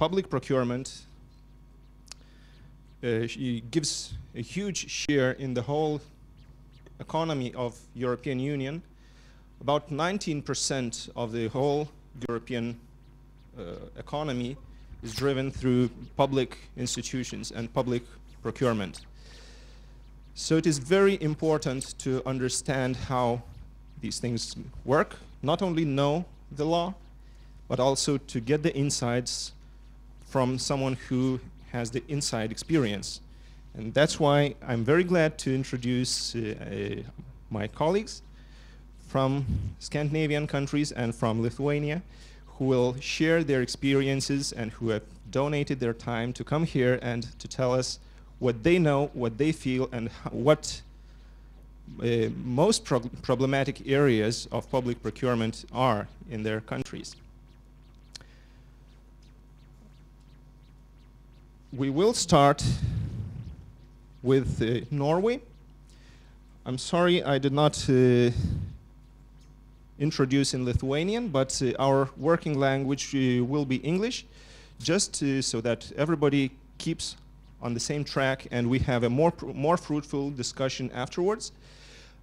public procurement gives a huge share in the whole economy of European Union. About 19% of the whole European economy is driven through public institutions and public procurement. So it is very important to understand how these things work, not only know the law, but also to get the insights from someone who has the inside experience. And that's why I'm very glad to introduce my colleagues from Scandinavian countries and from Lithuania, who will share their experiences and who have donated their time to come here and to tell us what they know, what they feel, and what most problematic areas of public procurement are in their countries. We will start with Norway. I'm sorry I did not introduce in Lithuanian, but our working language will be English, just so that everybody keeps on the same track and we have a more fruitful discussion afterwards.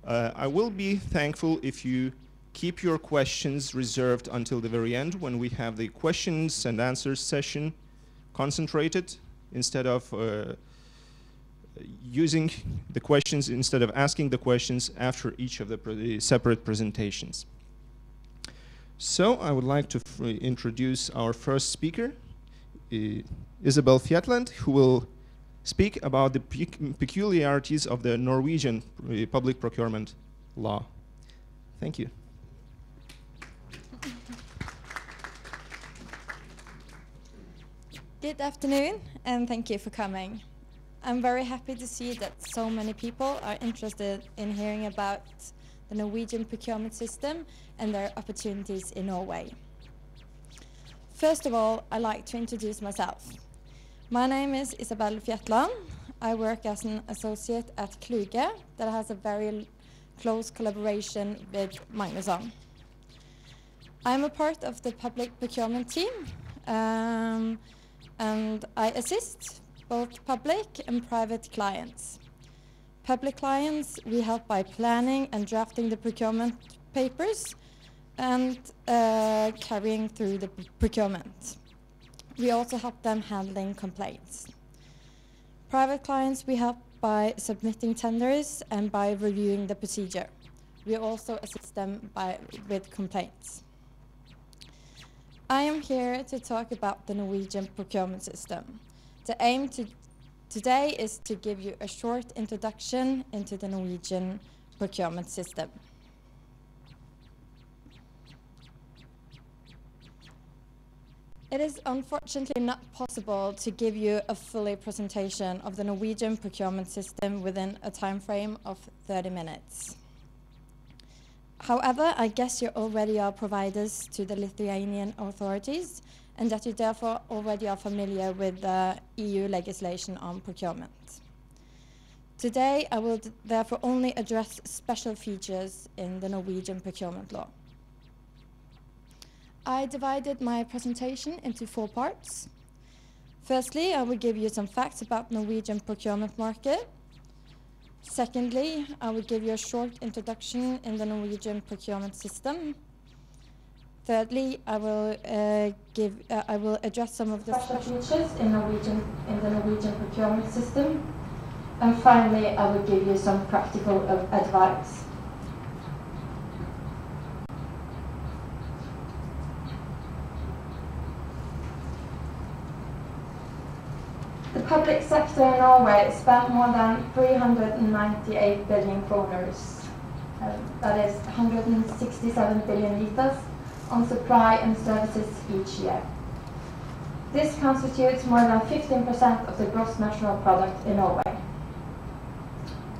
I will be thankful if you keep your questions reserved until the very end, when we have the questions and answers session concentrated, instead of asking the questions after each of the separate presentations. So I would like to introduce our first speaker, Isabel Fjetland, who will speak about the peculiarities of the Norwegian public procurement law. Thank you. Good afternoon, and thank you for coming. I'm very happy to see that so many people are interested in hearing about the Norwegian procurement system and their opportunities in Norway. First of all, I'd like to introduce myself. My name is Isabel Fjetland. I work as an associate at Kluge that has a very close collaboration with Magnuson. I'm a part of the public procurement team, and I assist both public and private clients. Public clients we help by planning and drafting the procurement papers and carrying through the procurement. We also help them handling complaints. Private clients we help by submitting tenders and by reviewing the procedure. We also assist them with complaints. I am here to talk about the Norwegian procurement system. The aim today is to give you a short introduction into the Norwegian procurement system. It is unfortunately not possible to give you a full presentation of the Norwegian procurement system within a time frame of 30 minutes. However, I guess you already are providers to the Lithuanian authorities and that you therefore already are familiar with the EU legislation on procurement. Today, I will therefore only address special features in the Norwegian procurement law. I divided my presentation into 4 parts. Firstly, I will give you some facts about the Norwegian procurement market. Secondly, I will give you a short introduction in the Norwegian procurement system. Thirdly, I will address some of the special features in the Norwegian procurement system. And finally, I will give you some practical advice. The public sector in Norway spent more than 398 billion kroners, that is 167 billion liters, on supply and services each year. This constitutes more than 15% of the gross national product in Norway.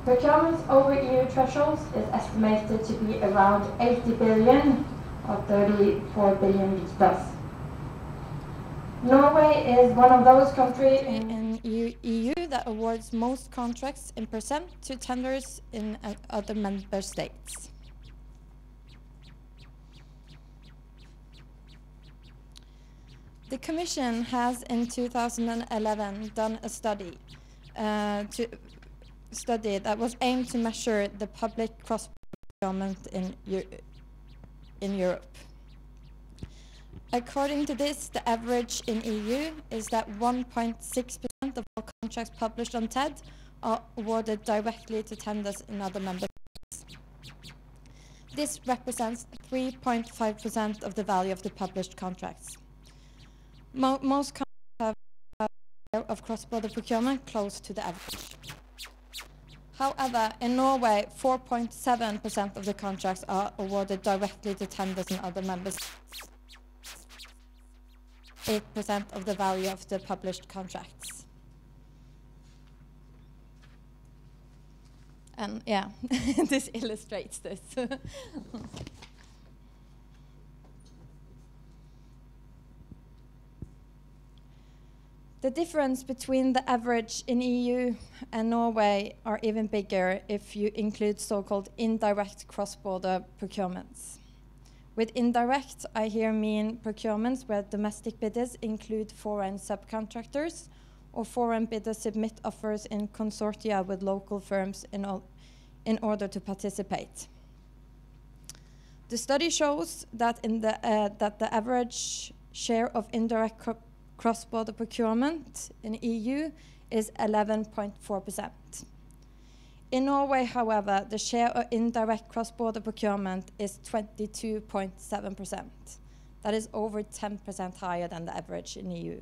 Procurement over EU thresholds is estimated to be around 80 billion, or 34 billion liters. Norway is one of those countries in EU that awards most contracts in percent to tenders in other member states. The Commission has in 2011 done a study that was aimed to measure the public cross-procurement in Europe. According to this, the average in EU is that 1.6% of all contracts published on TED are awarded directly to tenders in other member states. This represents 3.5% of the value of the published contracts. Most countries have a share of cross-border procurement close to the average. However, in Norway, 4.7% of the contracts are awarded directly to tenders in other member states, 8% of the value of the published contracts. And yeah, this illustrates this. The difference between the average in EU and Norway are even bigger if you include so-called indirect cross-border procurements. With indirect, I here mean procurements where domestic bidders include foreign subcontractors, or foreign bidders submit offers in consortia with local firms in order to participate. The study shows that the average share of indirect cross-border procurement in EU is 11.4%. In Norway, however, the share of indirect cross-border procurement is 22.7%. That is over 10% higher than the average in EU.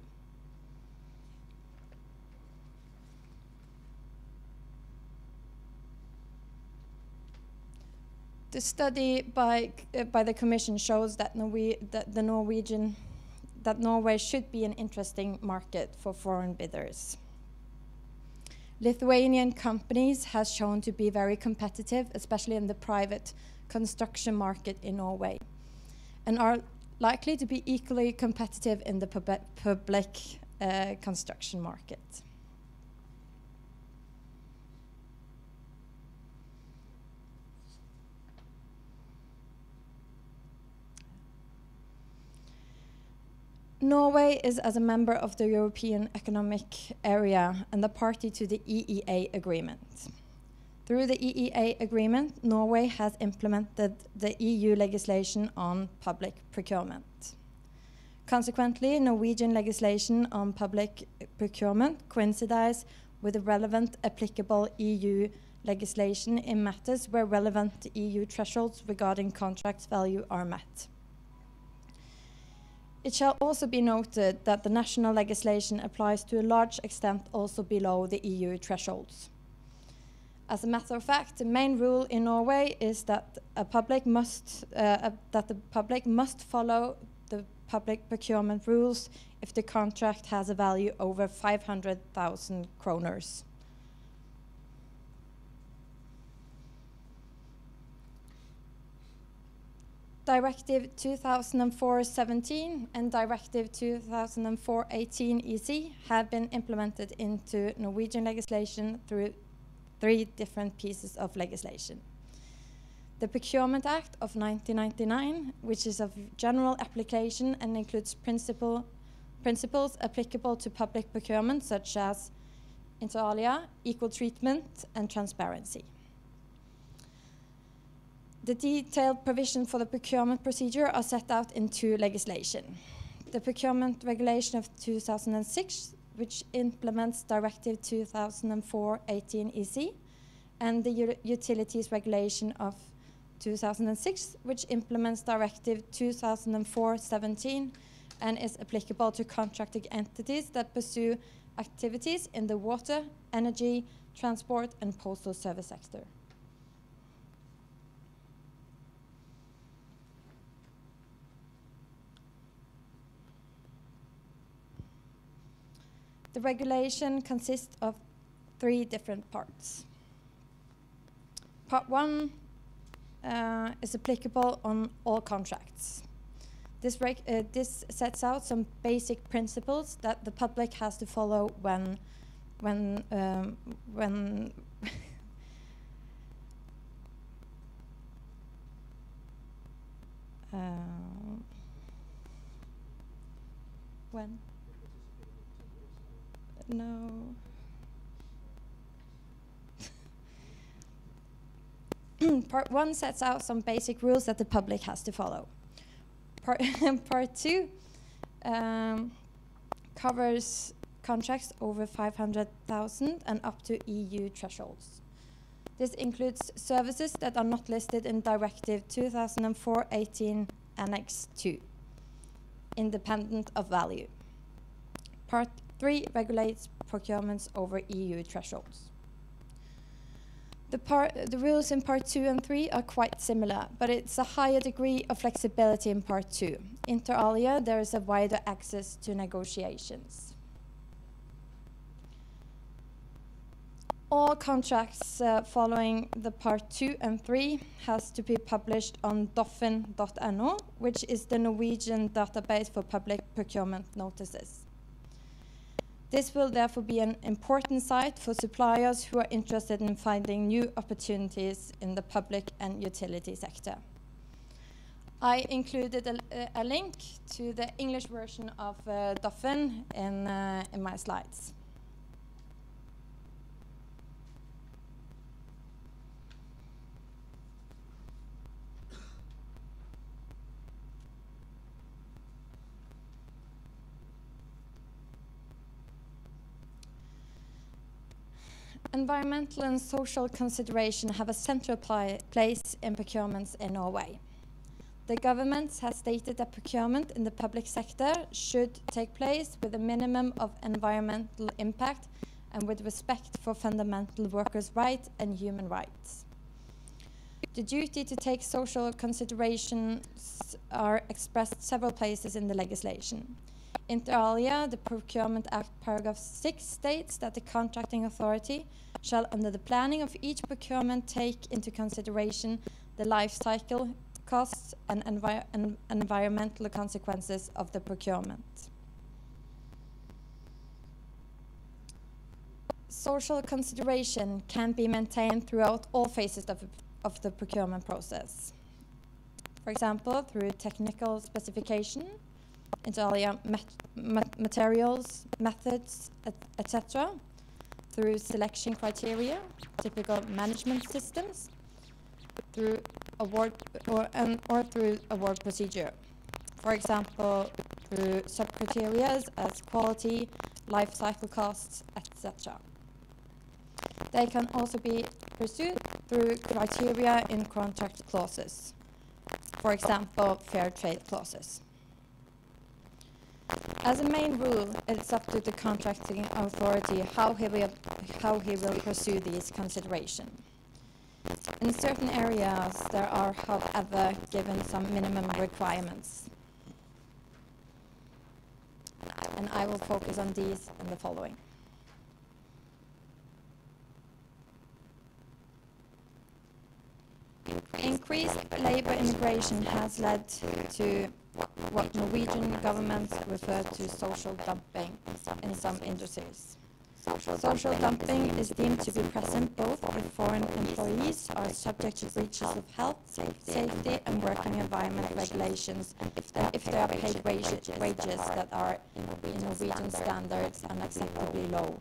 The study by the Commission shows that Norway should be an interesting market for foreign bidders. Lithuanian companies has shown to be very competitive, especially in the private construction market in Norway, and are likely to be equally competitive in the public construction market. Norway is, as a member of the European Economic Area, and a party to the EEA agreement. Through the EEA agreement, Norway has implemented the EU legislation on public procurement. Consequently, Norwegian legislation on public procurement coincides with the relevant applicable EU legislation in matters where relevant EU thresholds regarding contract value are met. It shall also be noted that the national legislation applies to a large extent also below the EU thresholds. As a matter of fact, the main rule in Norway is that the public must follow the public procurement rules if the contract has a value over 500,000 kroners. Directive 2004/17 and Directive 2004/18 EC have been implemented into Norwegian legislation through 3 different pieces of legislation. The Procurement Act of 1999, which is of general application and includes principles applicable to public procurement, such as inter alia, equal treatment, and transparency. The detailed provision for the procurement procedure are set out in 2 legislation. The Procurement Regulation of 2006, which implements Directive 2004/18 EC, and the Utilities Regulation of 2006, which implements Directive 2004/17 and is applicable to contracting entities that pursue activities in the water, energy, transport, and postal service sector. The regulation consists of 3 different parts. Part 1 is applicable on all contracts. This sets out some basic principles that the public has to follow When? No. Part 1 sets out some basic rules that the public has to follow. Part 2 covers contracts over 500,000 and up to EU thresholds. This includes services that are not listed in Directive 2004/18 Annex 2, independent of value. Part 3 regulates procurements over EU thresholds. The rules in Part 2 and 3 are quite similar, but it's a higher degree of flexibility in Part 2. Inter alia, there is a wider access to negotiations. All contracts following the Part 2 and 3 has to be published on doffin.no, which is the Norwegian database for public procurement notices. This will therefore be an important site for suppliers who are interested in finding new opportunities in the public and utility sector. I included a link to the English version of Dauphin in my slides. Environmental and social consideration have a central place in procurements in Norway. The government has stated that procurement in the public sector should take place with a minimum of environmental impact and with respect for fundamental workers' rights and human rights. The duty to take social considerations are expressed several places in the legislation. Inter alia, the Procurement Act paragraph 6 states that the contracting authority shall, under the planning of each procurement, take into consideration the life cycle, costs, and environmental consequences of the procurement. Social consideration can be maintained throughout all phases of the procurement process. For example, through technical specification, inter alia materials, methods, etc., through selection criteria, typical management systems, through award or through award procedure. For example, through sub-criteria as quality, life cycle costs, etc. They can also be pursued through criteria in contract clauses, for example, fair trade clauses. As a main rule, it's up to the contracting authority how he will pursue these considerations. In certain areas, there are, however, given some minimum requirements. And I will focus on these in the following. Increased labor immigration has led to what Norwegian governments refer to social dumping in some industries. Social dumping is deemed to be present both if foreign employees are subject to breaches of health, safety, and working environment regulations if they are paid wages that are, in Norwegian standards, unacceptably low.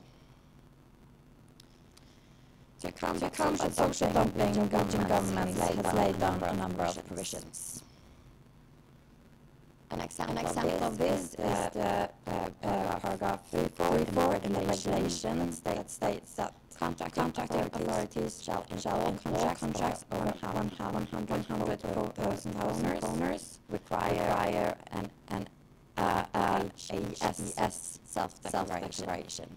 To combat social dumping, Norwegian government has laid down a number of provisions. An example of this is the paragraph 34 in the regulation that states that contracting authorities shall all contracts over 100,000 owners require an HES self-declaration.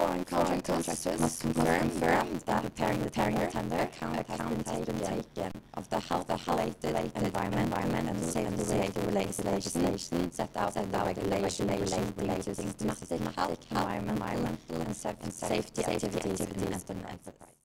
Foreign contractors must confirm that preparing the tender account has been taken of the health-related, environment and safety-related legislation set out in the regulation relating to systematic health, environmental, and safety activities in enterprises.